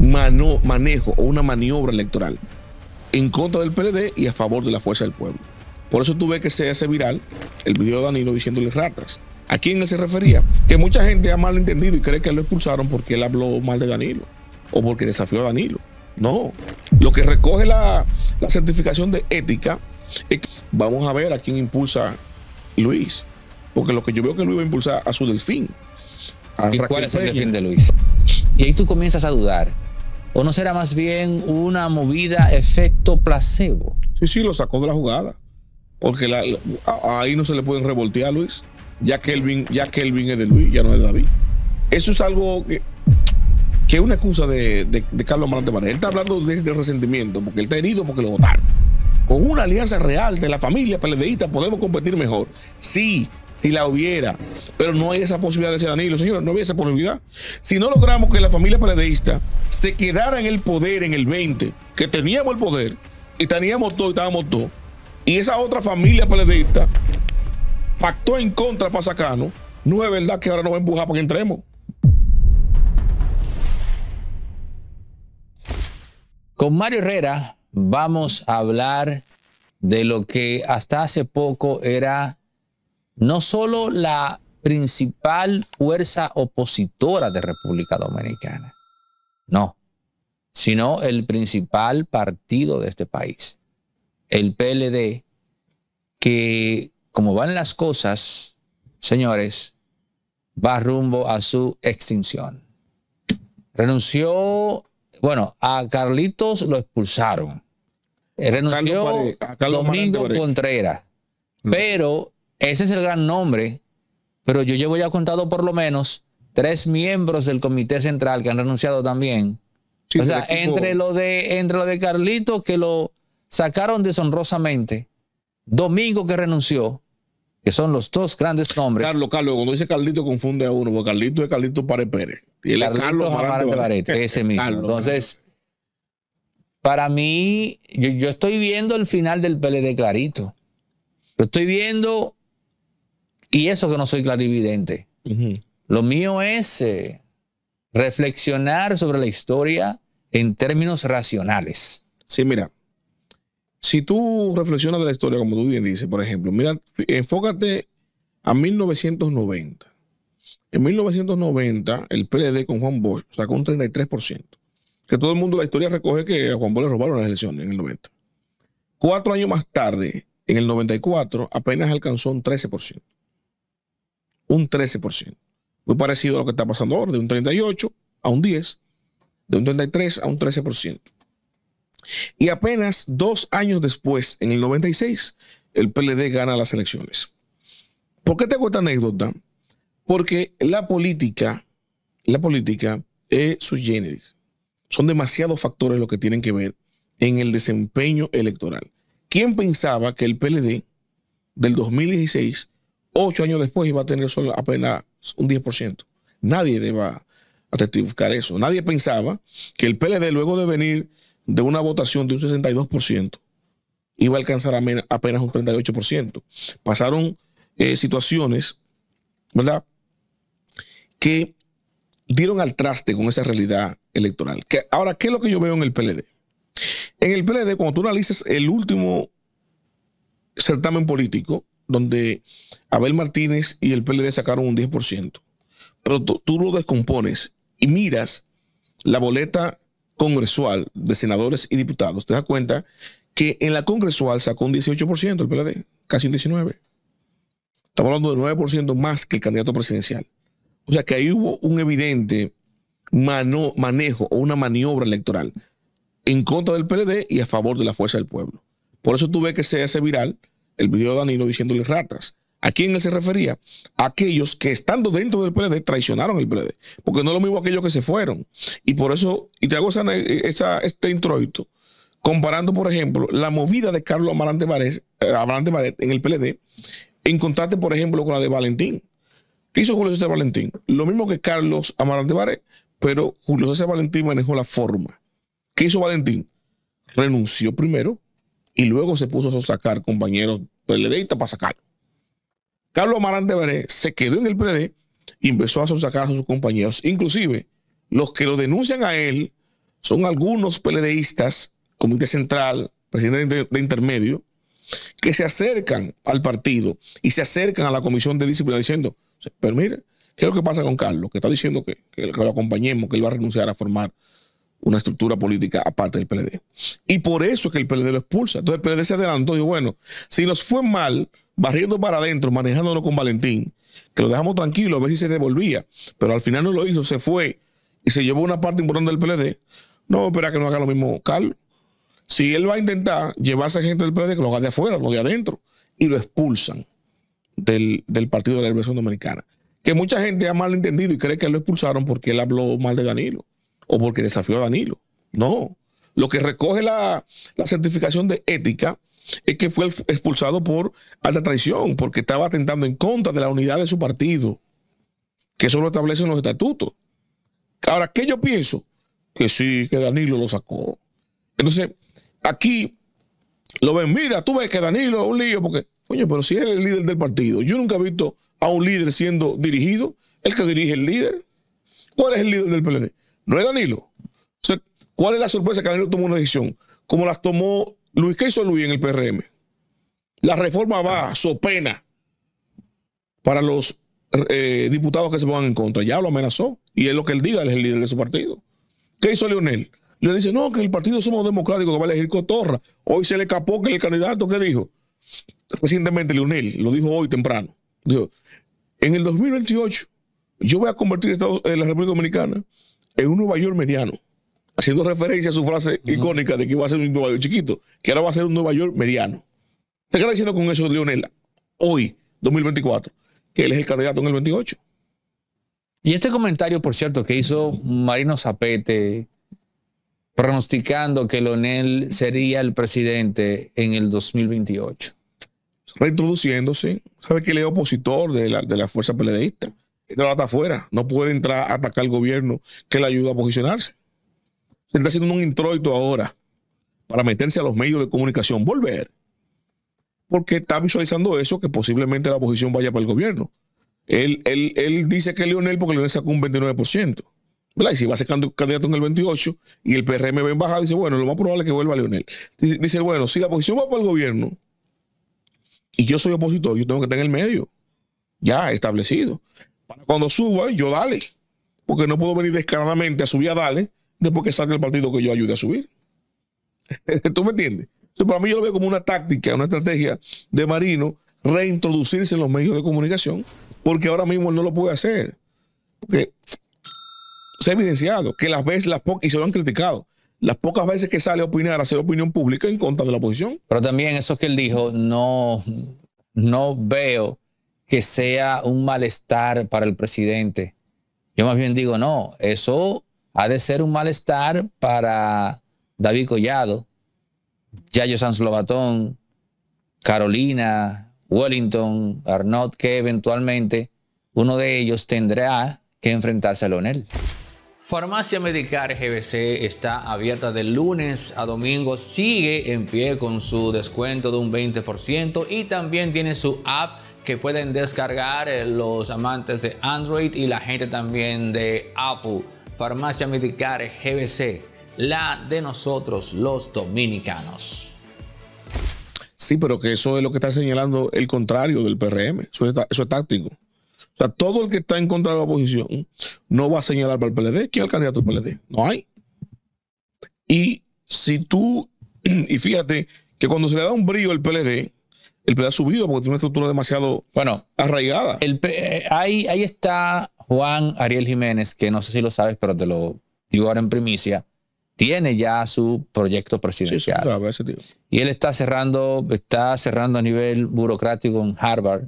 manejo o una maniobra electoral en contra del PLD y a favor de la fuerza del pueblo. Por eso tú ves que se hace viral el video de Danilo diciéndole ratas. ¿A quién él se refería? Que mucha gente ha malentendido y cree que lo expulsaron porque él habló mal de Danilo o porque desafió a Danilo. No, lo que recoge la certificación de ética es que vamos a ver a quién impulsa Luis, porque lo que yo veo que Luis va a impulsar a su delfín. ¿Y cuál es el delfín de Luis? Y ahí tú comienzas a dudar. ¿O no será más bien una movida efecto placebo? Sí, sí, lo sacó de la jugada. Porque ahí no se le pueden revoltear a Luis. Ya Kelvin es de Luis, ya no es de David. Eso es algo que es una excusa de Carlos Amarante Vargas. Él está hablando de resentimiento, porque él está herido porque lo votaron. Con una alianza real de la familia PLDista podemos competir mejor. Sí, si la hubiera, pero no hay esa posibilidad de ese Danilo, señores, no había esa posibilidad. Si no logramos que la familia PLDista se quedara en el poder en el 20, que teníamos el poder, y teníamos todo, y estábamos todos, y esa otra familia PLDista pactó en contra para sacarnos, no es verdad que ahora nos va a empujar para que entremos. Con Mario Herrera vamos a hablar de lo que hasta hace poco era no solo la principal fuerza opositora de República Dominicana, no, sino el principal partido de este país, el PLD, que como van las cosas, señores, va rumbo a su extinción. Renunció, bueno, a Carlitos lo expulsaron. Renunció a Carlos Domingo Contreras, pero ese es el gran nombre, pero yo llevo ya contado por lo menos 3 miembros del Comité Central que han renunciado también. Sí, o sea, entre lo de Carlitos, que lo sacaron deshonrosamente, Domingo, que renunció, que son los dos grandes nombres. Carlos, cuando dice Carlitos confunde a uno, porque Carlitos es Carlitos Párez Pérez. Y él es Carlos Amarante Vargas, ese mismo. Carlos, entonces, para mí, yo estoy viendo el final del PLD clarito. Lo estoy viendo. Y eso que no soy clarividente. Lo mío es reflexionar sobre la historia en términos racionales. Sí, mira. Si tú reflexionas de la historia, como tú bien dices, por ejemplo, mira, enfócate a 1990. En 1990, el PLD con Juan Bosch sacó un 33%. Que todo el mundo de la historia recoge que a Juan Bosch le robaron las elecciones en el 90. 4 años más tarde, en el 94, apenas alcanzó un 13%. Un 13%. Muy parecido a lo que está pasando ahora, de un 38 a un 10, de un 33 a un 13%. Y apenas 2 años después, en el 96, el PLD gana las elecciones. ¿Por qué te cuento esta anécdota? Porque la política es sui generis. Son demasiados factores los que tienen que ver en el desempeño electoral. ¿Quién pensaba que el PLD del 2016, 8 años después, iba a tener solo apenas un 10%? Nadie deba atestificar eso. Nadie pensaba que el PLD, luego de venir de una votación de un 62%, iba a alcanzar apenas un 38%. Pasaron situaciones, ¿verdad?, que dieron al traste con esa realidad electoral. Ahora, ¿qué es lo que yo veo en el PLD? En el PLD, cuando tú analizas el último certamen político, donde Abel Martínez y el PLD sacaron un 10%, pero tú lo descompones y miras la boleta congresual de senadores y diputados, te das cuenta que en la congresual sacó un 18% el PLD, casi un 19%. Estamos hablando de 9% más que el candidato presidencial. O sea que ahí hubo un evidente manejo o una maniobra electoral en contra del PLD y a favor de la fuerza del pueblo. Por eso tú ves que se hace viral el video de Danilo diciéndole ratas. ¿A quién él se refería? A aquellos que estando dentro del PLD traicionaron el PLD. Porque no es lo mismo aquellos que se fueron. Y por eso, y te hago este introito, comparando, por ejemplo, la movida de Carlos Amarante Vargas en el PLD, en contraste, por ejemplo, con la de Valentín. ¿Qué hizo Julio César Valentín? Lo mismo que Carlos Amarante Vargas, pero Julio César Valentín manejó la forma. ¿Qué hizo Valentín? Renunció primero y luego se puso a sosacar compañeros PLDistas para sacarlo. Carlos Amarante Vargas se quedó en el PLD y empezó a sosacar a sus compañeros. Inclusive, los que lo denuncian a él son algunos PLDistas, Comité Central, presidente de intermedio, que se acercan al partido y se acercan a la comisión de disciplina diciendo, pero mire, ¿qué es lo que pasa con Carlos? Que está diciendo que lo acompañemos, que él va a renunciar a formar una estructura política aparte del PLD. Y por eso es que el PLD lo expulsa. Entonces el PLD se adelantó y dijo, bueno, si nos fue mal, barriendo para adentro, manejándolo con Valentín, que lo dejamos tranquilo, a ver si se devolvía. Pero al final no lo hizo, se fue y se llevó una parte importante del PLD. No, espera que no haga lo mismo Carlos. Si él va a intentar llevarse gente del PLD, que lo haga de afuera, no de adentro, y lo expulsan del Partido de la Liberación Dominicana. Que mucha gente ha malentendido y cree que lo expulsaron porque él habló mal de Danilo o porque desafió a Danilo. No. Lo que recoge la certificación de ética es que fue expulsado por alta traición, porque estaba atentando en contra de la unidad de su partido, que eso lo establecen los estatutos. Ahora, ¿qué yo pienso? Que sí, que Danilo lo sacó. Entonces, aquí lo ven, mira, tú ves que Danilo es un lío, porque, coño, pero si él es el líder del partido, yo nunca he visto a un líder siendo dirigido, el que dirige el líder. ¿Cuál es el líder del PLD? No es Danilo. O sea, ¿cuál es la sorpresa que Danilo tomó una decisión? Como las tomó Luis, ¿qué hizo Luis en el PRM? La reforma va, sopena, para los diputados que se pongan en contra. Ya lo amenazó, y es lo que él diga, él es el líder de su partido. ¿Qué hizo Leonel? Le dice, no, que el partido Somos Democráticos que va a elegir Cotorra. Hoy se le escapó que el candidato, ¿qué dijo? Recientemente Leonel, lo dijo hoy temprano, dijo, en el 2028 yo voy a convertir la República Dominicana en un Nueva York mediano, haciendo referencia a su frase icónica de que iba a ser un Nueva York chiquito, que ahora va a ser un Nueva York mediano. ¿Te queda diciendo con eso, Leonel, hoy, 2024, que él es el candidato en el 28? Y este comentario, por cierto, que hizo Marino Zapete, pronosticando que Leonel sería el presidente en el 2028. Reintroduciéndose. Sabe que él es opositor de la fuerza peledeísta. Él no está afuera. No puede entrar a atacar al gobierno que le ayuda a posicionarse. Se está haciendo un introito ahora para meterse a los medios de comunicación. Volver. Porque está visualizando eso, que posiblemente la oposición vaya para el gobierno. Él dice que es Leonel porque Leonel sacó un 29%. ¿Verdad? Y si va a ser candidato en el 28 y el PRM va en bajada, dice, bueno, lo más probable es que vuelva Leonel. Dice, bueno, si la oposición va para el gobierno y yo soy opositor, yo tengo que estar en el medio, ya establecido. Para cuando suba, yo dale. Porque no puedo venir descaradamente a subir a dale después que salga el partido que yo ayude a subir. ¿Tú me entiendes? Entonces, para mí yo lo veo como una táctica, una estrategia de Marino, reintroducirse en los medios de comunicación, porque ahora mismo él no lo puede hacer. Porque se ha evidenciado que y se lo han criticado, las pocas veces que sale a opinar, a hacer opinión pública en contra de la oposición. Pero también eso que él dijo, no veo que sea un malestar para el presidente. Yo más bien digo, no, eso ha de ser un malestar para David Collado, Yayo Sanz Lobatón, Carolina, Wellington, Arnaud, que eventualmente uno de ellos tendrá que enfrentarse a Leonel. Farmacia Medicar GBC está abierta de lunes a domingo, sigue en pie con su descuento de un 20% y también tiene su app que pueden descargar los amantes de Android y la gente también de Apple. Farmacia Medicar GBC, la de nosotros los dominicanos. Sí, pero que eso es lo que está señalando el contrario del PRM, eso es táctico. O sea, todo el que está en contra de la oposición no va a señalar para el PLD. ¿Quién es el candidato del PLD? No hay. Y fíjate que cuando se le da un brillo al PLD, el PLD ha subido porque tiene una estructura demasiado arraigada. Ahí está Juan Ariel Jiménez, que no sé si lo sabes, pero te lo digo ahora en primicia. Tiene ya su proyecto presidencial. Sí, claro, ese tío. Y él está cerrando a nivel burocrático en Harvard,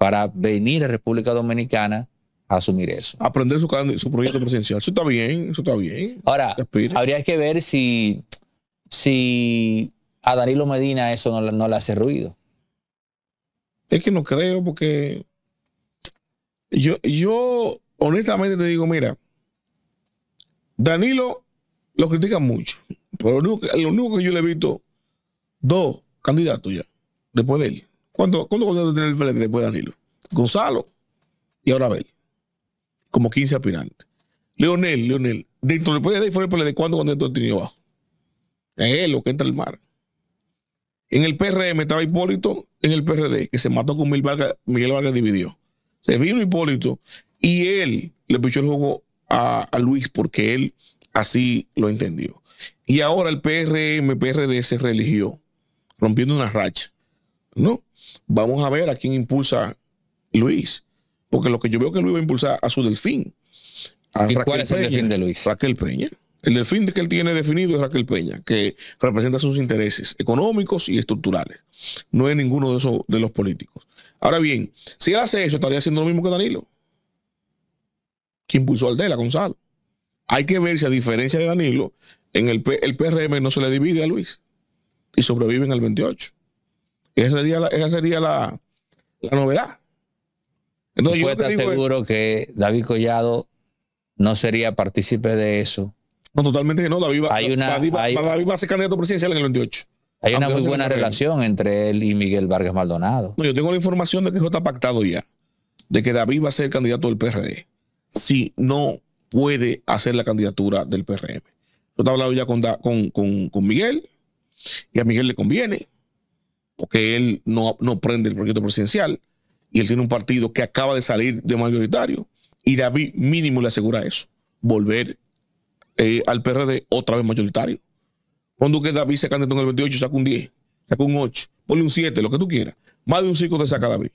para venir a República Dominicana a asumir eso. Aprender su proyecto presidencial. Eso está bien, eso está bien. Ahora, habría que ver si a Danilo Medina eso no le hace ruido. Es que no creo, porque yo honestamente te digo, mira, Danilo lo critica mucho, pero lo único que yo le he visto, dos candidatos ya, después de él. ¿Cuántos candidatos tiene el PLD después de Danilo? Gonzalo y ahora Abel. Como 15 aspirantes. Leonel Dentro del PLD y fuera del PLD, ¿cuándo? Cuando entró el Triño Bajo. Es él lo que entra al mar. En el PRM estaba Hipólito, en el PRD, que se mató con Miguel Vargas dividió. Se vino Hipólito y él le pichó el juego a Luis porque él así lo entendió. Y ahora el PRM, PRD se religió, rompiendo una racha, ¿no? Vamos a ver a quién impulsa Luis, porque lo que yo veo que Luis va a impulsar a su delfín. ¿Y cuál es el delfín de Luis? Raquel Peña. El delfín que él tiene definido es Raquel Peña, que representa sus intereses económicos y estructurales. No es ninguno de esos de los políticos. Ahora bien, si él hace eso, estaría haciendo lo mismo que Danilo, que impulsó al Dela Gonzalo. Hay que ver si, a diferencia de Danilo, en el PRM no se le divide a Luis y sobreviven al 28. Esa sería la novedad. Entonces, yo te aseguro que David Collado no sería partícipe de eso. No, totalmente que no. David va a ser candidato presidencial en el 28. Hay una muy buena relación entre él y Miguel Vargas Maldonado. No, yo tengo la información de que eso está pactado ya, de que David va a ser el candidato del PRD. Si no puede hacer la candidatura del PRM. Yo te he hablado ya con Miguel, y a Miguel le conviene, porque él no prende el proyecto presidencial, y él tiene un partido que acaba de salir de mayoritario, y David mínimo le asegura eso, volver al PRD otra vez mayoritario. Cuando que David se candidato en el 28, saca un 10, saca un 8, ponle un 7, lo que tú quieras. Más de un 5 te saca David.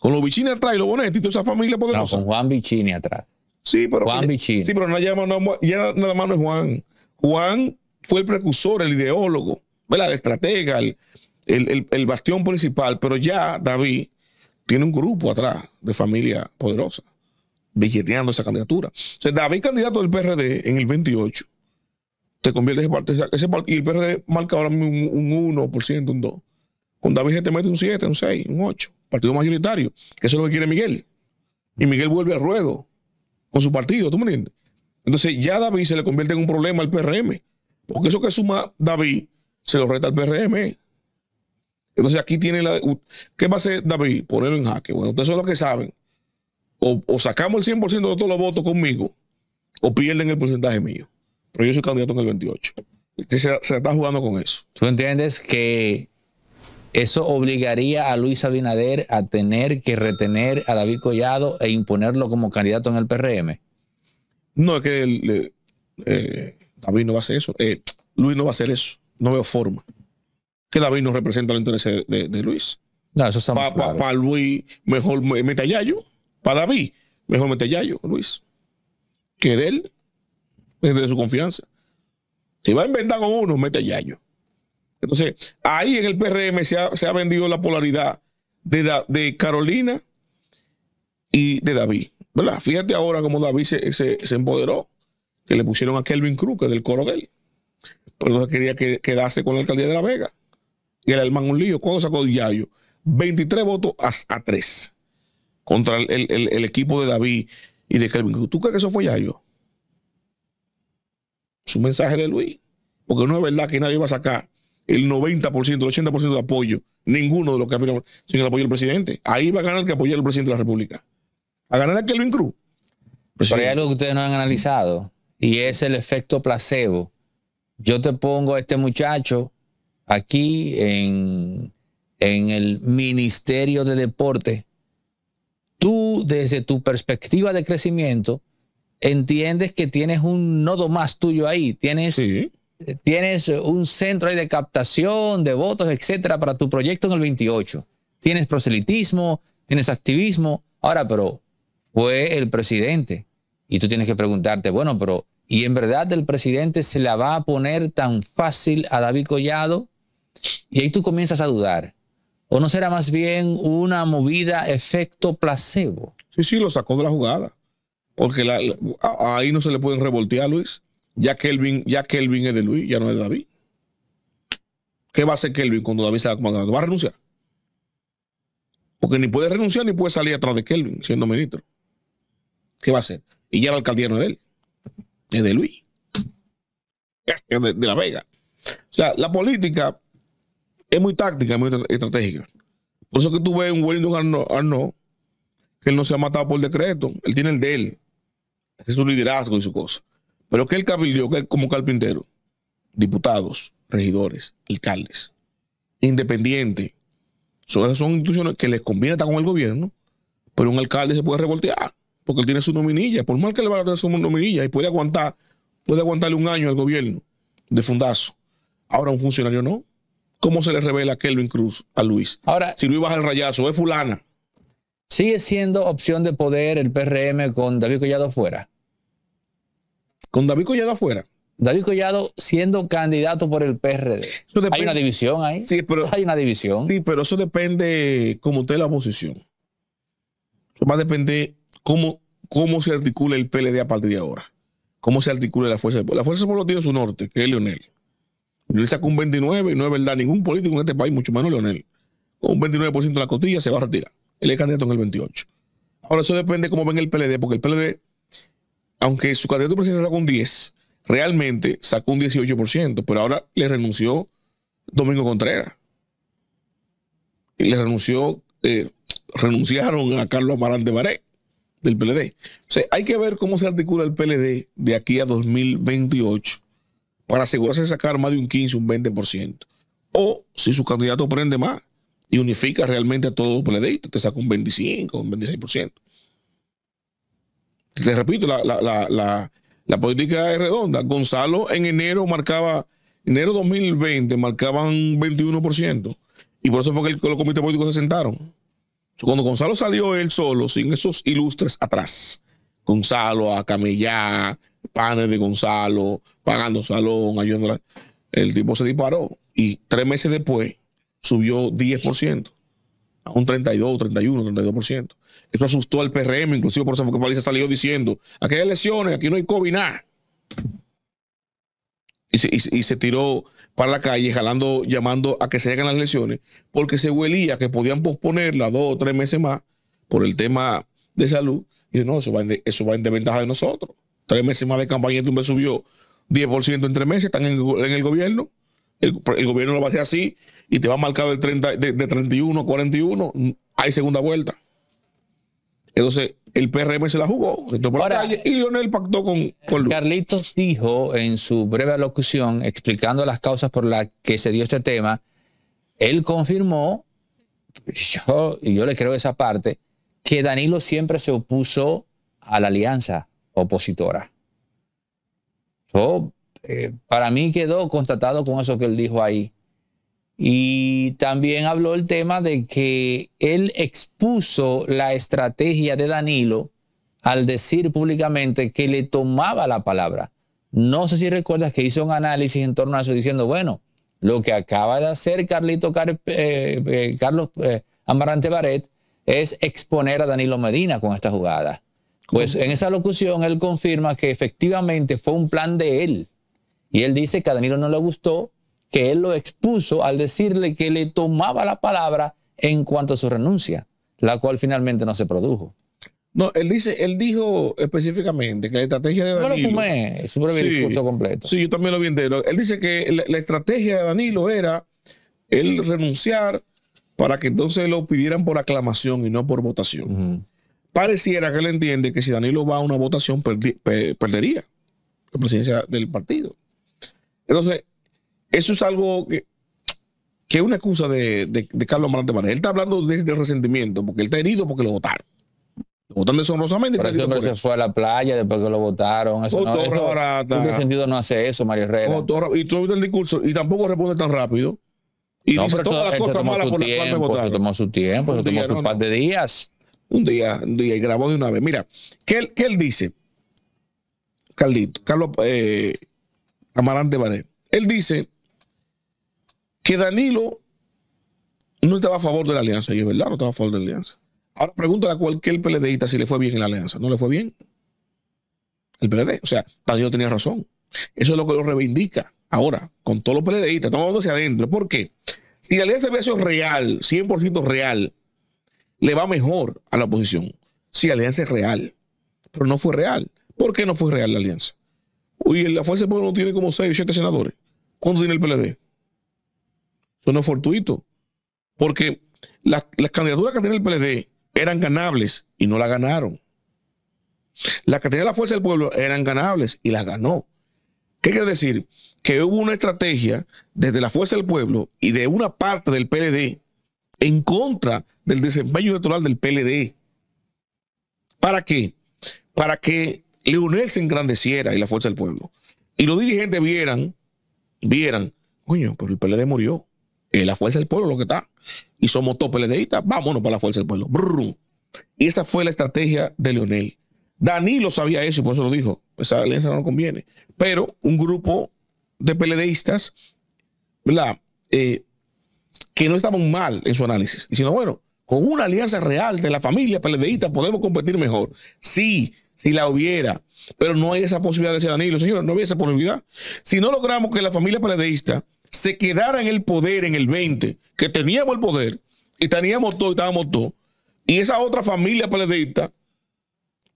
Con los Vicini atrás y los Bonetti y toda esa familia poderosa. No, con Juan Vicini atrás. Sí, pero Juan Vicini. Sí, pero ya nada más no es Juan. Juan fue el precursor, el ideólogo, ¿verdad? El estratega, el bastión principal, pero ya David tiene un grupo atrás de familia poderosa, billeteando esa candidatura. O sea, David, candidato del PRD en el 28, se convierte en ese partido. Y el PRD marca ahora mismo un 1%, un 2%. Con David se te mete un 7, un 6, un 8. Partido mayoritario, que eso es lo que quiere Miguel. Y Miguel vuelve al ruedo con su partido, ¿tú me entiendes? Entonces ya David se le convierte en un problema al PRM, porque eso que suma David se lo reta al PRM. Entonces aquí tiene la... ¿Qué va a hacer David? Ponerlo en jaque. Bueno, ustedes son los que saben. O sacamos el 100% de todos los votos conmigo, o pierden el porcentaje mío. Pero yo soy candidato en el 28. Usted se está jugando con eso. ¿Tú entiendes que eso obligaría a Luis Abinader a tener que retener a David Collado e imponerlo como candidato en el PRM? No, es que David no va a hacer eso. Luis no va a hacer eso. No veo forma. Que David no representa los intereses de Luis. No, eso está muy claro. Para Luis, mejor mete a Yayo. Para David, mejor mete a Yayo, Luis. Que de él, desde su confianza. Si va a inventar con uno, mete a Yayo. Entonces, ahí en el PRM se ha vendido la polaridad de Carolina y de David, ¿verdad? Fíjate ahora cómo David se empoderó, que le pusieron a Kelvin Cruz, que es del coro de él. Pero no quería quedarse con la alcaldía de La Vega. Y el hermano un lío. ¿Cuándo sacó el Yayo? 23 votos a 3 contra el equipo de David y de Kelvin Cruz. ¿Tú crees que eso fue Yayo? Es un mensaje de Luis. Porque no es verdad que nadie va a sacar el 90%, el 80% de apoyo, ninguno de los que apoyan sin el apoyo del presidente. Ahí va a ganar el que apoya al presidente de la República. A ganar a Kelvin Cruz. Pero hay algo que ustedes no han analizado, y es el efecto placebo. Yo te pongo a este muchacho aquí en el Ministerio de Deporte. Tú, desde tu perspectiva de crecimiento, entiendes que tienes un nodo más tuyo ahí. Tienes un centro ahí de captación, de votos, etcétera, para tu proyecto en el 28. Tienes proselitismo, tienes activismo. Ahora, pero fue el presidente. Y tú tienes que preguntarte, bueno, pero ¿y en verdad el presidente se la va a poner tan fácil a David Collado? Y ahí tú comienzas a dudar. ¿O no será más bien una movida efecto placebo? Sí, sí, lo sacó de la jugada. Porque ahí no se le pueden revoltear a Luis. Ya Kelvin es de Luis, ya no es de David. ¿Qué va a hacer Kelvin cuando David se va a comandar? ¿Va a renunciar? Porque ni puede renunciar ni puede salir atrás de Kelvin siendo ministro. ¿Qué va a hacer? Y ya la alcaldía no es de él, es de Luis, es de La Vega. O sea, la política es muy táctica, es muy estratégica. Por eso que tú ves un Wellington Arnaud, que él no se ha matado por decreto, él tiene el de él, es su liderazgo y su cosa. Pero que él cabildió como carpintero, diputados, regidores, alcaldes, independientes. Son instituciones que les conviene estar con el gobierno, pero un alcalde se puede revoltear porque él tiene su nominilla. Por mal que le van a tener su nominilla y puede aguantarle un año al gobierno de fundazo. Ahora un funcionario no. ¿Cómo se le revela Kelvin Cruz a Luis? Ahora, si Luis baja el rayazo, es fulana. ¿Sigue siendo opción de poder el PRM con David Collado fuera? ¿Con David Collado fuera? David Collado siendo candidato por el PRD. Hay una división ahí. Sí, pero hay una división. Sí, pero eso depende como usted la oposición. Eso va a depender cómo se articula el PLD a partir de ahora. Cómo se articula la Fuerza del Pueblo. La Fuerza del Pueblo tiene su norte, que es Leonel. Leonel sacó un 29 y no es verdad ningún político en este país, mucho menos Leonel. Con un 29% de la costilla se va a retirar. Él es candidato en el 28. Ahora eso depende cómo ven el PLD, porque el PLD, aunque su candidato presidencial sacó un 10%, realmente sacó un 18%, pero ahora le renunció Domingo Contreras. Y le renunció, renunciaron a Carlos Amarante Baré del PLD. O sea, hay que ver cómo se articula el PLD de aquí a 2028 para asegurarse de sacar más de un 15, un 20%. O si su candidato prende más y unifica realmente a todos los PLDistas, te saca un 25, un 26%. Les repito, la política es redonda. Gonzalo en enero 2020 marcaban un 21%. Y por eso fue que los comités políticos se sentaron. Cuando Gonzalo salió él solo, sin esos ilustres atrás. Gonzalo, a Camellá, panes de Gonzalo, pagando salón, ayudándola. El tipo se disparó. Y 3 meses después subió 10%. A un 32, 31, 32%. Esto asustó al PRM, inclusive por eso fue que Paliza salió diciendo, aquí hay elecciones, aquí no hay COVID, nada. Y se tiró para la calle jalando, llamando a que se hagan las elecciones, porque se huelía que podían posponerla 2 o 3 meses más por el tema de salud. Y no, eso va en desventaja de nosotros. 3 meses más de campaña, tú me subió 10% en 3 meses, están en el gobierno. El gobierno lo va a hacer así y te va a marcar de 31 a 41. Hay segunda vuelta. Entonces, el PRM se la jugó, entró por la calle y Leonel pactó con Luis. Carlitos dijo en su breve alocución, explicando las causas por las que se dio este tema, él confirmó, y yo le creo esa parte, que Danilo siempre se opuso a la alianza opositora. Para mí quedó constatado con eso que él dijo ahí. Y también habló el tema de que él expuso la estrategia de Danilo al decir públicamente que le tomaba la palabra. No sé si recuerdas que hizo un análisis en torno a eso diciendo, bueno, lo que acaba de hacer Carlos Amarante Barret es exponer a Danilo Medina con esta jugada. Pues en esa locución él confirma que efectivamente fue un plan de él. Y él dice que a Danilo no le gustó, que él lo expuso al decirle que le tomaba la palabra en cuanto a su renuncia, la cual finalmente no se produjo. No, él dijo específicamente que la estrategia de Danilo... No lo fumé, sobre el discurso completo. Sí, yo también lo vi entero. Él dice que la estrategia de Danilo era él renunciar para que entonces lo pidieran por aclamación y no por votación. Pareciera que él entiende que si Danilo va a una votación, perdería la presidencia del partido. Entonces, eso es algo que es una excusa de Carlos Amarante Barret. Él está hablando desde el resentimiento, porque él está herido porque lo votaron. Lo votaron deshonrosamente. Pero siempre se fue a la playa después que lo votaron. Eso no, sentido no hace eso, Mario Herrera. Y tú oíste el discurso y tampoco responde tan rápido. Y no, dice todas las cosas malas por las cuales votaron. Tomó su tiempo, se tomó un par de días. Un día y grabó de una vez. Mira, ¿qué él dice? Carlos Amarante Barret. Él dice que Danilo no estaba a favor de la alianza. Y es verdad, no estaba a favor de la alianza. Ahora pregúntale a cualquier PLDista si le fue bien en la alianza. ¿No le fue bien? El PLD. O sea, Danilo tenía razón. Eso es lo que lo reivindica ahora, con todos los PLDistas, todo hacia adentro. ¿Por qué? Si la alianza hubiera sido real, 100% real, le va mejor a la oposición. Si la alianza es real. Pero no fue real. ¿Por qué no fue real la alianza? Oye, la Fuerza del Pueblo tiene como 6 o 7 senadores. ¿Cuánto tiene el PLD? Eso no es fortuito. Porque las candidaturas que tiene el PLD eran ganables y no la ganaron. Las que tenía la fuerza del pueblo eran ganables y las ganó. ¿Qué quiere decir? Que hubo una estrategia desde la fuerza del pueblo y de una parte del PLD en contra del desempeño electoral del PLD. ¿Para qué? Para que Leonel se engrandeciera y la fuerza del pueblo. Y los dirigentes vieran, coño, pero el PLD murió. Es la fuerza del pueblo lo que está. Y somos todos PLDistas, vámonos para la fuerza del pueblo. Brum. Y esa fue la estrategia de Leonel. Danilo sabía eso y por eso lo dijo. Esa alianza no conviene. Pero un grupo de PLDistas, ¿verdad? Que no estaban mal en su análisis, sino bueno, con una alianza real de la familia PLDista podemos competir mejor. Sí, si la hubiera, pero no hay esa posibilidad, de ser Danilo. Señores, no había esa posibilidad. Si no logramos que la familia PLDista se quedara en el poder en el 20, que teníamos el poder y teníamos todo y estábamos todos, y esa otra familia PLDista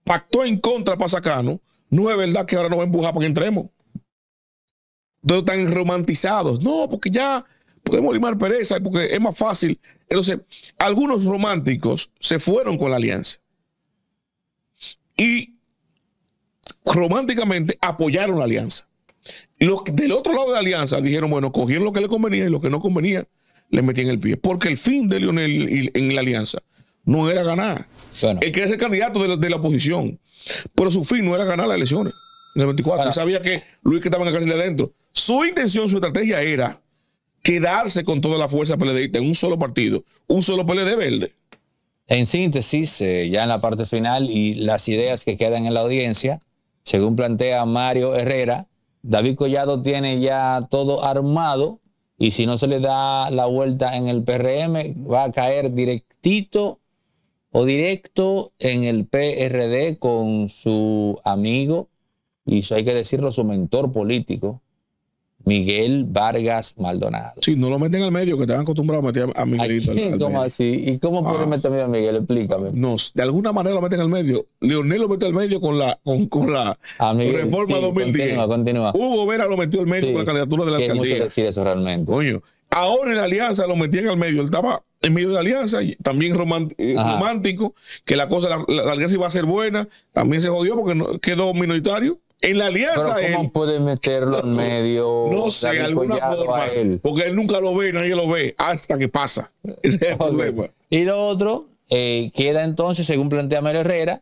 pactó en contra para sacarnos, no es verdad que ahora nos va a empujar para que entremos. Todos están romantizados. No, porque ya podemos limar pereza, porque es más fácil. Entonces, algunos románticos se fueron con la alianza. Y románticamente apoyaron la alianza. Los del otro lado de la alianza dijeron, bueno, cogieron lo que le convenía y lo que no convenía le metían el pie. Porque el fin de Leonel en la alianza no era ganar. Bueno. Él quería ser candidato de la oposición, pero su fin no era ganar las elecciones en el 24. Bueno. Él sabía que Luis que estaba en la cárcel adentro. Su intención, su estrategia era quedarse con toda la fuerza PLDista en un solo partido, un solo PLD verde. En síntesis, ya en la parte final y las ideas que quedan en la audiencia, según plantea Mario Herrera, David Collado tiene ya todo armado y si no se le da la vuelta en el PRM va a caer directito o directo en el PRD con su amigo, y eso hay que decirlo, su mentor político, Miguel Vargas Maldonado. Sí, no lo meten al medio, que estaban acostumbrados a meter a Miguelito. ¿Cómo así? ¿Y cómo pueden meter a Miguel? Explícame. No, de alguna manera lo meten al medio. Leonel lo mete al medio con la reforma 2010. Continúa. Hugo Vera lo metió al medio con la candidatura de la alcaldía. ¿Qué decir eso realmente? Coño. Ahora en la alianza lo metían al medio. Él estaba en medio de la alianza, también romántico, que la cosa, la alianza iba a ser buena. También se jodió porque no, quedó minoritario. En la alianza. ¿Pero cómo puede meterlo en medio? No sé, de alguna forma. Él. Porque él nunca lo ve, nadie lo ve, hasta que pasa. Ese es el problema. Y lo otro, queda entonces, según plantea Mario Herrera,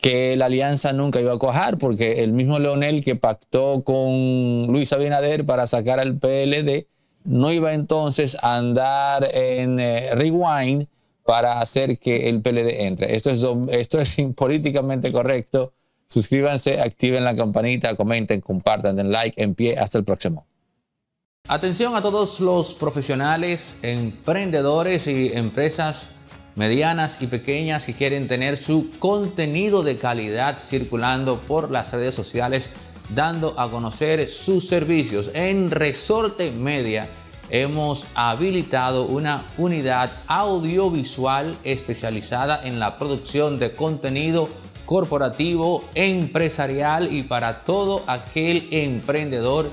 que la alianza nunca iba a cuajar, porque el mismo Leonel que pactó con Luis Abinader para sacar al PLD, no iba entonces a andar en rewind para hacer que el PLD entre. Esto es políticamente correcto. Suscríbanse, activen la campanita, comenten, compartan, den like, en pie. Hasta el próximo. Atención a todos los profesionales, emprendedores y empresas medianas y pequeñas que quieren tener su contenido de calidad circulando por las redes sociales, dando a conocer sus servicios. En Resorte Media hemos habilitado una unidad audiovisual especializada en la producción de contenido corporativo, empresarial y para todo aquel emprendedor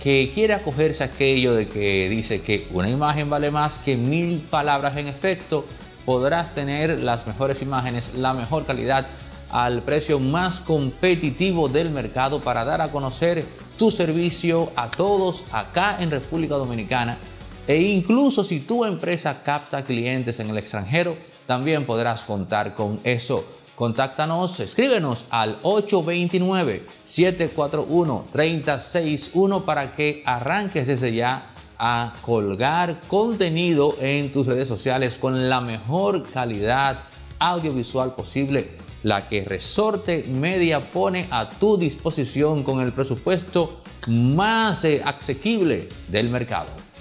que quiera acogerse a aquello de que dice que una imagen vale más que 1000 palabras. En efecto, podrás tener las mejores imágenes, la mejor calidad al precio más competitivo del mercado para dar a conocer tu servicio a todos acá en República Dominicana. E incluso si tu empresa capta clientes en el extranjero, también podrás contar con eso. Contáctanos, escríbenos al 829-741-3061 para que arranques desde ya a colgar contenido en tus redes sociales con la mejor calidad audiovisual posible, la que Resorte Media pone a tu disposición con el presupuesto más asequible del mercado.